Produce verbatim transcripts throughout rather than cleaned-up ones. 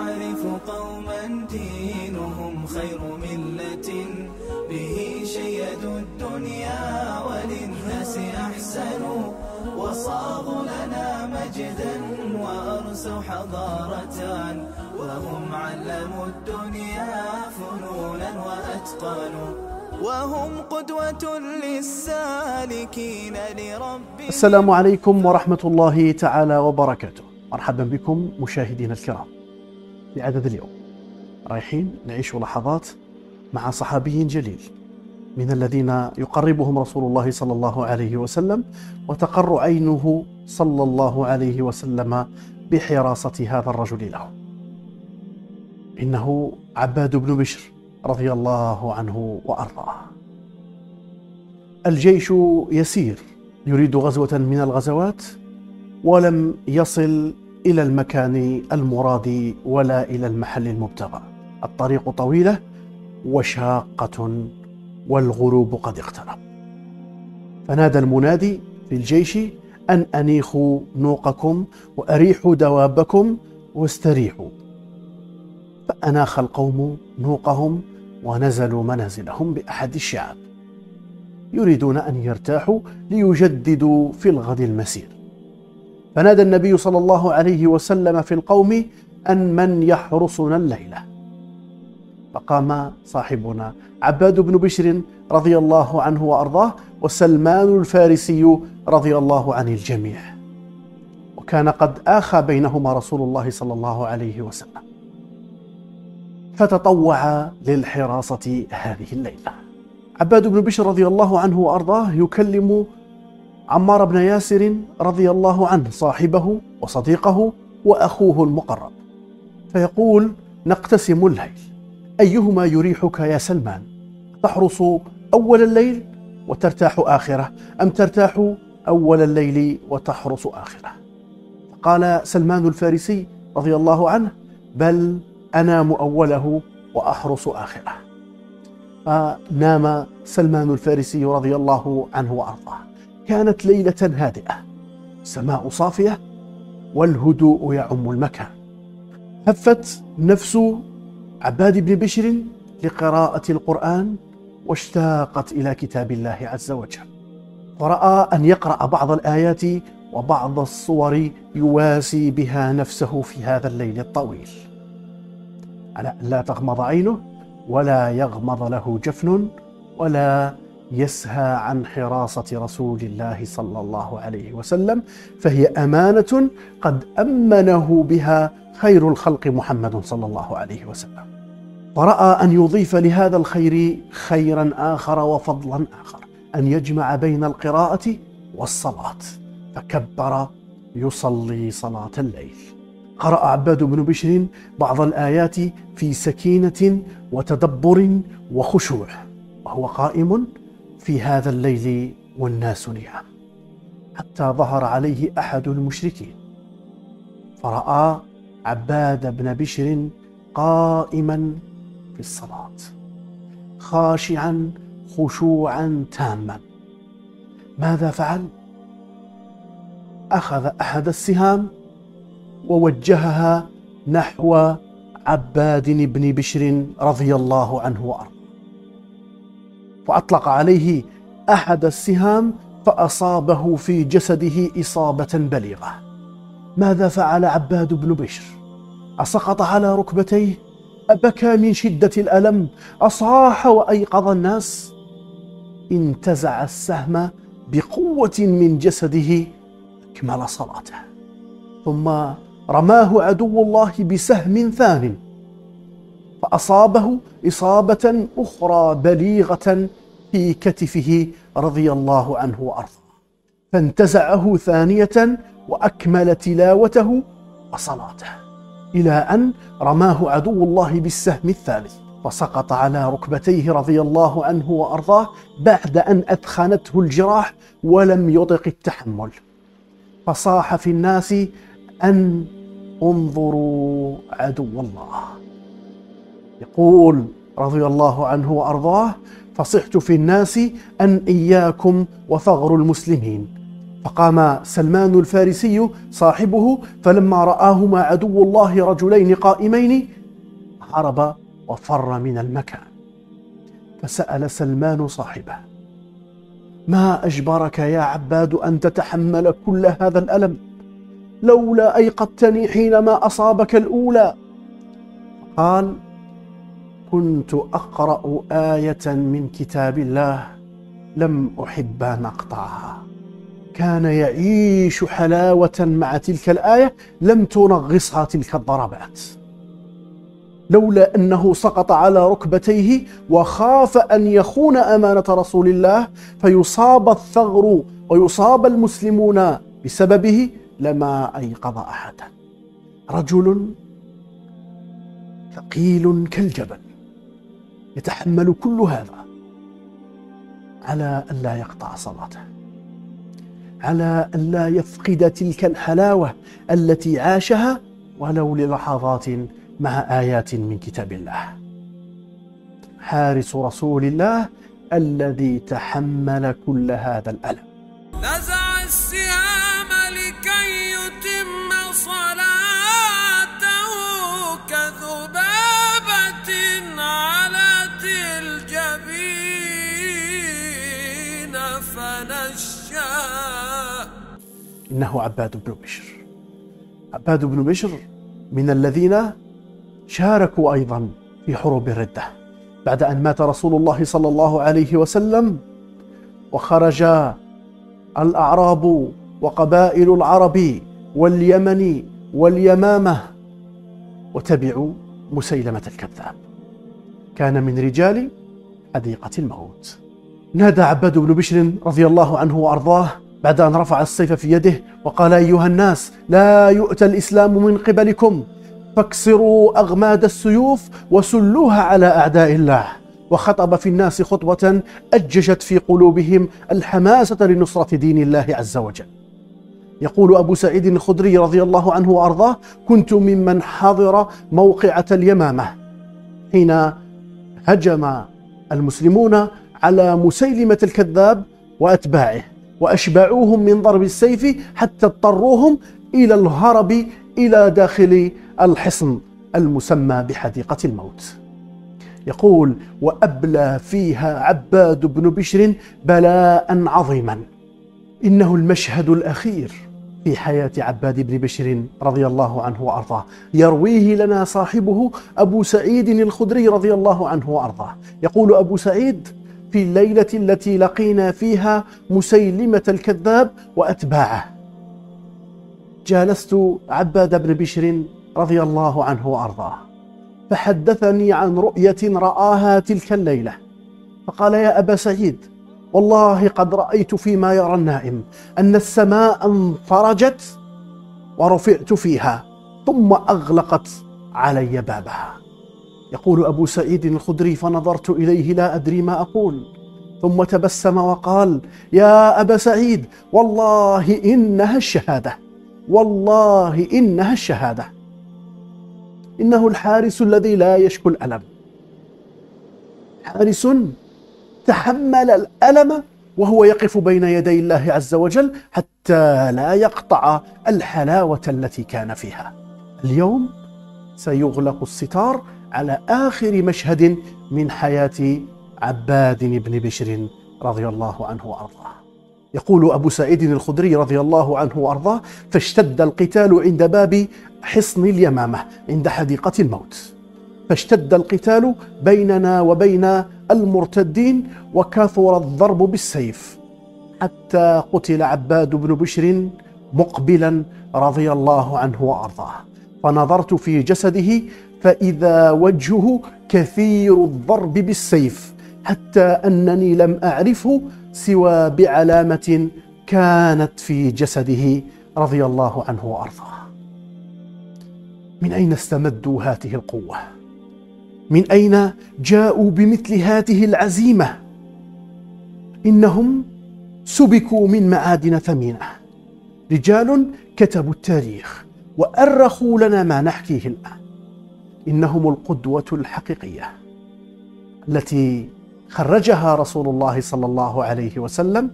أعرف قوما دينهم خير ملة به شيدوا الدنيا وللناس أحسنوا وصاغوا لنا مجدا وأرسوا حضارة وهم علموا الدنيا فنونا وأتقنوا وهم قدوة للسالكين لرب. السلام عليكم ورحمة الله تعالى وبركاته، مرحبا بكم مشاهدينا الكرام. في عدد اليوم رايحين نعيش لحظات مع صحابي جليل من الذين يقربهم رسول الله صلى الله عليه وسلم وتقر عينه صلى الله عليه وسلم بحراسة هذا الرجل له. إنه عباد بن بشر رضي الله عنه وأرضاه. الجيش يسير يريد غزوة من الغزوات ولم يصل إلى المكان المراد ولا إلى المحل المبتغى. الطريق طويلة وشاقة والغروب قد اقترب، فنادى المنادي في الجيش أن أنيخوا نوقكم وأريحوا دوابكم واستريحوا، فأناخ القوم نوقهم ونزلوا منازلهم بأحد الشعاب يريدون أن يرتاحوا ليجددوا في الغد المسير. فنادى النبي صلى الله عليه وسلم في القوم أن من يحرسنا الليلة، فقام صاحبنا عباد بن بشر رضي الله عنه وأرضاه وسلمان الفارسي رضي الله عن الجميع، وكان قد آخى بينهما رسول الله صلى الله عليه وسلم، فتطوع للحراسة هذه الليلة. عباد بن بشر رضي الله عنه وأرضاه يكلم عمار بن ياسر رضي الله عنه صاحبه وصديقه وأخوه المقرب، فيقول: نقتسم الليل، أيهما يريحك يا سلمان؟ تحرس أول الليل وترتاح آخره، أم ترتاح أول الليل وتحرس آخره؟ قال سلمان الفارسي رضي الله عنه: بل أنام أوله وأحرس آخره. فنام سلمان الفارسي رضي الله عنه وأرضاه. كانت ليلة هادئة، السماء صافية والهدوء يعم المكان. هفت نفس عباد بن بشر لقراءة القرآن واشتاقت إلى كتاب الله عز وجل، ورأى أن يقرأ بعض الآيات وبعض الصور يواسي بها نفسه في هذا الليل الطويل، على أن لا تغمض عينه ولا يغمض له جفن ولا يسهى عن حراسة رسول الله صلى الله عليه وسلم، فهي أمانة قد أمنه بها خير الخلق محمد صلى الله عليه وسلم، فرأى أن يضيف لهذا الخير خيرا آخر وفضلا آخر، أن يجمع بين القراءة والصلاة، فكبر يصلي صلاة الليل. قرأ عباد بن بشر بعض الآيات في سكينة وتدبر وخشوع وهو قائم في هذا الليل والناس نيام، حتى ظهر عليه أحد المشركين، فرأى عباد بن بشر قائما في الصلاة خاشعا خشوعا تاما. ماذا فعل؟ أخذ أحد السهام ووجهها نحو عباد بن بشر رضي الله عنه وأرضاه، وأطلق عليه أحد السهام فأصابه في جسده إصابة بليغة. ماذا فعل عباد بن بشر؟ أسقط على ركبتيه، أبكى من شدة الألم، أصاح وأيقظ الناس. انتزع السهم بقوة من جسده، أكمل صلاته، ثم رماه عدو الله بسهم ثان فأصابه إصابة أخرى بليغة في كتفه رضي الله عنه وأرضاه، فانتزعه ثانية وأكمل تلاوته وصلاته، إلى أن رماه عدو الله بالسهم الثالث فسقط على ركبتيه رضي الله عنه وأرضاه بعد أن أثخنته الجراح ولم يطق التحمل، فصاح في الناس أن انظروا عدو الله. يقول رضي الله عنه وأرضاه: فصحت في الناس أن إياكم وثغر المسلمين، فقام سلمان الفارسي صاحبه فلما رآهما عدو الله رجلين قائمين هرب وفر من المكان. فسأل سلمان صاحبه: ما أجبرك يا عباد أن تتحمل كل هذا الألم؟ لولا أيقظتني حينما أصابك الأولى. قال: كنت أقرأ آية من كتاب الله لم أحب أن أقطعها. كان يعيش حلاوة مع تلك الآية لم تنغصها تلك الضربات، لولا أنه سقط على ركبتيه وخاف أن يخون أمانة رسول الله فيصاب الثغر ويصاب المسلمون بسببه لما أيقظ أحدا. رجل ثقيل كالجبل يتحمل كل هذا على أن لا يقطع صلاته، على أن لا يفقد تلك الحلاوة التي عاشها ولو للحظات مع آيات من كتاب الله. حارس رسول الله الذي تحمل كل هذا الألم. نزع السهام لكي يتم صلاته كذبابة علت الجبين فنشا. إنه عباد بن بشر. عباد بن بشر من الذين شاركوا أيضا في حروب الردة. بعد أن مات رسول الله صلى الله عليه وسلم وخرج الأعراب وقبائل العرب واليمن واليمامة وتبعوا مسيلمة الكذاب، كان من رجال حديقة الموت. نادى عباد بن بشر رضي الله عنه وأرضاه بعد أن رفع السيف في يده وقال: أيها الناس، لا يؤتى الإسلام من قبلكم، فاكسروا أغماد السيوف وسلوها على أعداء الله. وخطب في الناس خطبة أججت في قلوبهم الحماسة لنصرة دين الله عز وجل. يقول أبو سعيد الخدري رضي الله عنه وأرضاه: كنت ممن حضر موقعة اليمامة حين هجم المسلمون على مسيلمة الكذاب وأتباعه وأشبعوهم من ضرب السيف حتى اضطروهم إلى الهرب إلى داخل الحصن المسمى بحديقة الموت. يقول: وأبلى فيها عباد بن بشر بلاء عظيما. إنه المشهد الأخير في حياة عباد بن بشر رضي الله عنه وأرضاه، يرويه لنا صاحبه أبو سعيد الخدري رضي الله عنه وأرضاه. يقول أبو سعيد: في الليلة التي لقينا فيها مسيلمة الكذاب وأتباعه، جالست عباد بن بشر رضي الله عنه وأرضاه، فحدثني عن رؤية رآها تلك الليلة، فقال: يا أبا سعيد، والله قد رأيت فيما يرى النائم أن السماء انفرجت ورفعت فيها ثم أغلقت علي بابها. يقول أبو سعيد الخدري: فنظرت إليه لا أدري ما أقول، ثم تبسم وقال: يا أبا سعيد، والله إنها الشهادة، والله إنها الشهادة. إنه الحارس الذي لا يشكو الألم، حارس تحمل الألم وهو يقف بين يدي الله عز وجل حتى لا يقطع الحلاوة التي كان فيها. اليوم سيغلق الستار على آخر مشهد من حياة عباد بن بشر رضي الله عنه وأرضاه. يقول أبو سعيد الخدري رضي الله عنه وأرضاه: فاشتد القتال عند باب حصن اليمامة عند حديقة الموت، فاشتد القتال بيننا وبين المرتدين وكثر الضرب بالسيف حتى قتل عباد بن بشر مقبلا رضي الله عنه وأرضاه. فنظرت في جسده فإذا وجهه كثير الضرب بالسيف حتى أنني لم أعرفه سوى بعلامة كانت في جسده رضي الله عنه وأرضاه. من أين استمدوا هذه القوة؟ من أين جاءوا بمثل هذه العزيمة؟ إنهم سبكوا من معادن ثمينة، رجال كتبوا التاريخ وأرخوا لنا ما نحكيه الآن. إنهم القدوة الحقيقية التي خرجها رسول الله صلى الله عليه وسلم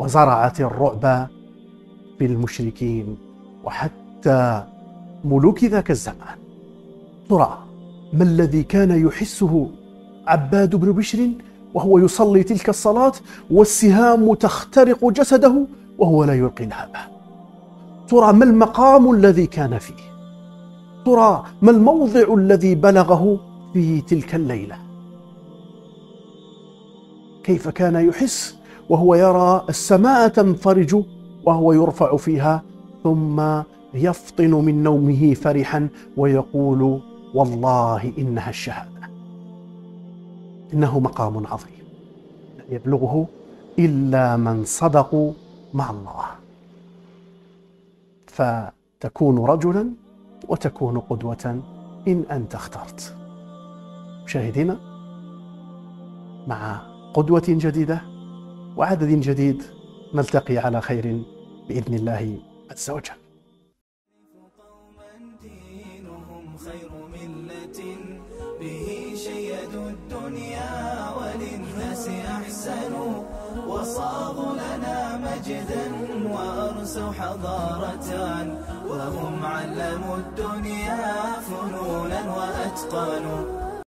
وزرعت الرعب في المشركين وحتى ملوك ذاك الزمان. ترى ما الذي كان يحسه عباد بن بشر وهو يصلي تلك الصلاة والسهام تخترق جسده وهو لا يلقي نعبه؟ ترى ما المقام الذي كان فيه؟ ترى ما الموضع الذي بلغه في تلك الليلة؟ كيف كان يحس وهو يرى السماء تنفرج وهو يرفع فيها ثم يفطن من نومه فرحا ويقول والله إنها الشهادة؟ إنه مقام عظيم لا يبلغه إلا من صدقوا مع الله، فتكون رجلا وتكون قدوة إن أنت اخترت. مشاهدينا، مع قدوة جديدة وعدد جديد نلتقي على خير بإذن الله عز وجل. وصاغوا لنا مجدا وأرسوا حضارة وهم علموا الدنيا فنونا وأتقنوا